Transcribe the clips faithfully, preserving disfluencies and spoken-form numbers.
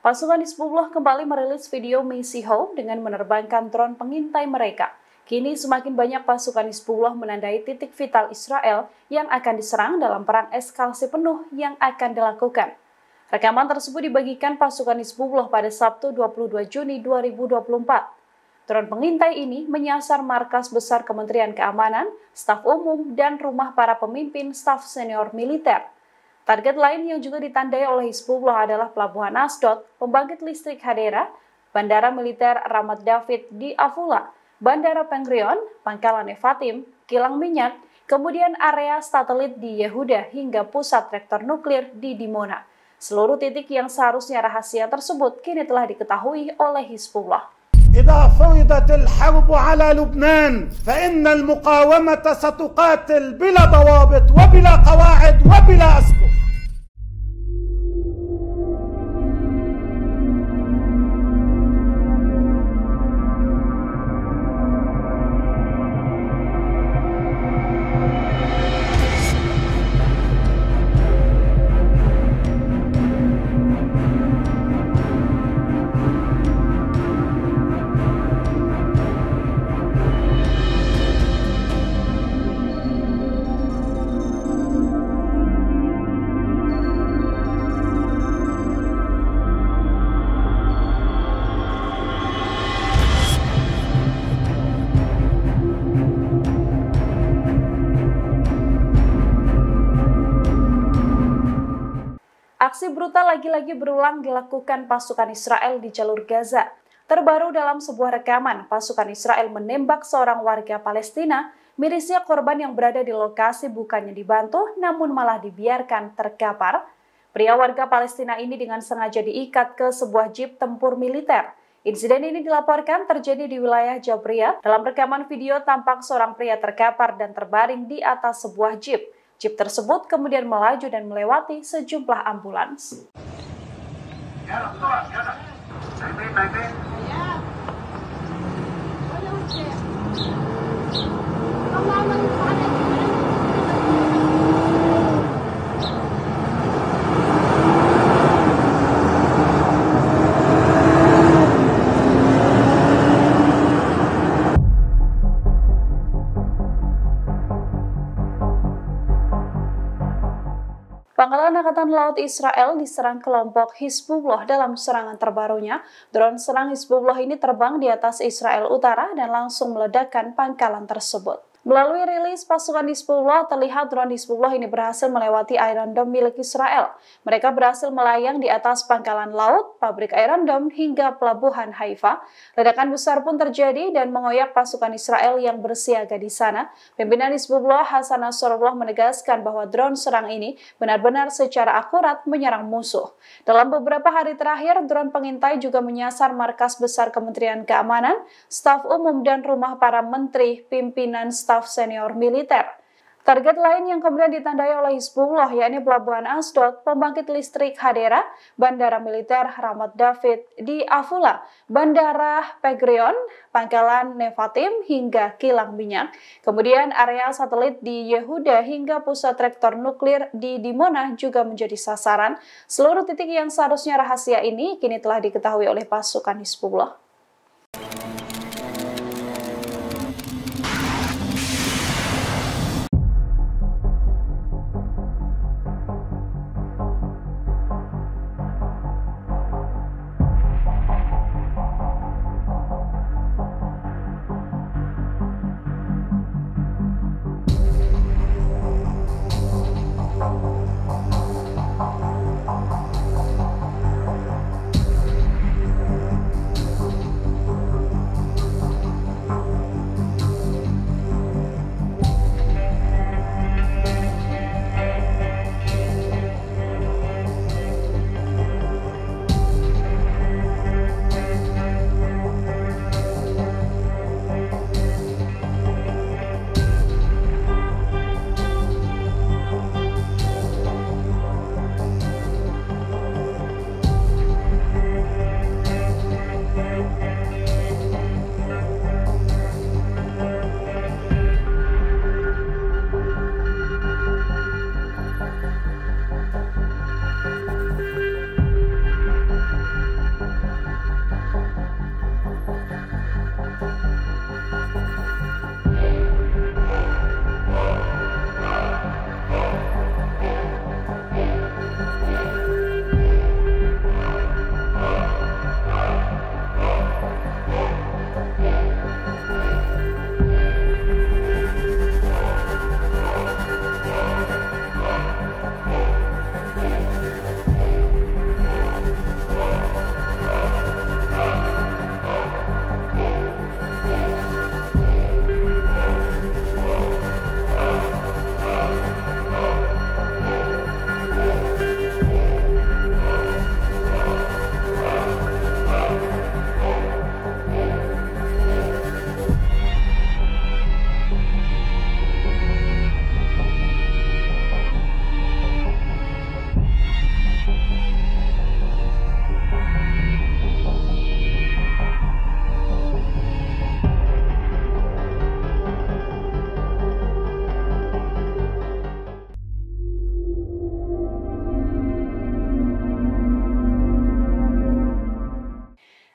Pasukan Hizbullah kembali merilis video misi home dengan menerbangkan drone pengintai mereka. Kini semakin banyak pasukan Hizbullah menandai titik vital Israel yang akan diserang dalam perang eskalasi penuh yang akan dilakukan. Rekaman tersebut dibagikan pasukan Hizbullah pada Sabtu dua puluh dua Juni dua ribu dua puluh empat. Drone pengintai ini menyasar markas besar Kementerian Keamanan, staf umum, dan rumah para pemimpin staf senior militer. Target lain yang juga ditandai oleh Hizbullah adalah pelabuhan Asdod, pembangkit listrik Hadera, bandara militer Ramat David di Afula, bandara Ben Gurion, pangkalan Nevatim, kilang minyak, kemudian area satelit di Yehuda hingga pusat reaktor nuklir di Dimona. Seluruh titik yang seharusnya rahasia tersebut kini telah diketahui oleh Hizbullah. إذا فرضت الحرب على لبنان فإن المقاومة ستقاتل بلا ضوابط وبلا قواعد وبلا أسقف. Aksi brutal lagi-lagi berulang dilakukan pasukan Israel di jalur Gaza. Terbaru dalam sebuah rekaman, pasukan Israel menembak seorang warga Palestina, mirisnya korban yang berada di lokasi bukannya dibantu, namun malah dibiarkan terkapar. Pria warga Palestina ini dengan sengaja diikat ke sebuah jeep tempur militer. Insiden ini dilaporkan terjadi di wilayah Jabalia. Dalam rekaman video tampak seorang pria terkapar dan terbaring di atas sebuah jeep. Jeep tersebut kemudian melaju dan melewati sejumlah ambulans. Pangkalan Angkatan Laut Israel diserang kelompok Hizbullah dalam serangan terbarunya. Drone serang Hizbullah ini terbang di atas Israel Utara dan langsung meledakkan pangkalan tersebut. Melalui rilis pasukan Hizbullah, terlihat drone Hizbullah ini berhasil melewati Iron Dome milik Israel. Mereka berhasil melayang di atas pangkalan laut, pabrik Iron Dome, hingga pelabuhan Haifa. Ledakan besar pun terjadi dan mengoyak pasukan Israel yang bersiaga di sana. Pimpinan Hizbullah, Hasan Nasrullah, menegaskan bahwa drone serang ini benar-benar secara akurat menyerang musuh. Dalam beberapa hari terakhir, drone pengintai juga menyasar markas besar Kementerian Keamanan, staf umum, dan rumah para menteri, pimpinan staf senior militer. Target lain yang kemudian ditandai oleh Hizbullah yakni pelabuhan Asdod, pembangkit listrik Hadera, bandara militer Ramat David di Afula, bandara Ben Gurion, pangkalan Nevatim, hingga kilang minyak. Kemudian area satelit di Yehuda hingga pusat reaktor nuklir di Dimona juga menjadi sasaran. Seluruh titik yang seharusnya rahasia ini kini telah diketahui oleh pasukan Hizbullah.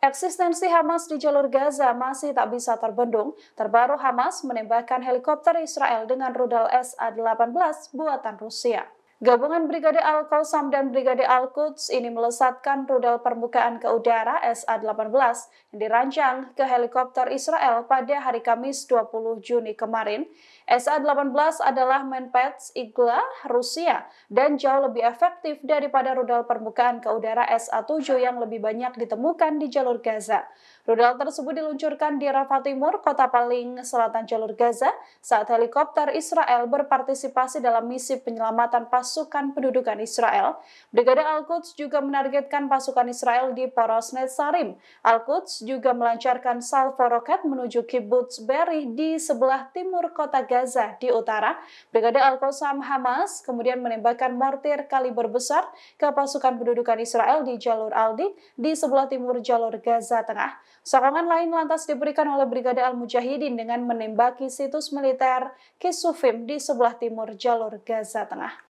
Eksistensi Hamas di jalur Gaza masih tak bisa terbendung. Terbaru Hamas menembakkan helikopter Israel dengan rudal S A delapan belas buatan Rusia. Gabungan Brigade Al-Qassam dan Brigade Al-Quds ini melesatkan rudal permukaan ke udara S A delapan belas yang dirancang ke helikopter Israel pada hari Kamis dua puluh Juni kemarin. S A delapan belas adalah Manpads Igla Rusia dan jauh lebih efektif daripada rudal permukaan ke udara S A tujuh yang lebih banyak ditemukan di jalur Gaza. Rudal tersebut diluncurkan di Rafa Timur, kota paling selatan jalur Gaza, saat helikopter Israel berpartisipasi dalam misi penyelamatan pasukan pasukan pendudukan Israel. Brigade Al-Quds juga menargetkan pasukan Israel di poros Netsarim. Al-Quds juga melancarkan salvo roket menuju Kibbutz Berih di sebelah timur kota Gaza di utara. Brigade Al-Qassam Hamas kemudian menembakkan mortir kaliber besar ke pasukan pendudukan Israel di jalur Aldi di sebelah timur jalur Gaza Tengah. Sokongan lain lantas diberikan oleh Brigade Al-Mujahidin dengan menembaki situs militer Kesufim di sebelah timur jalur Gaza Tengah.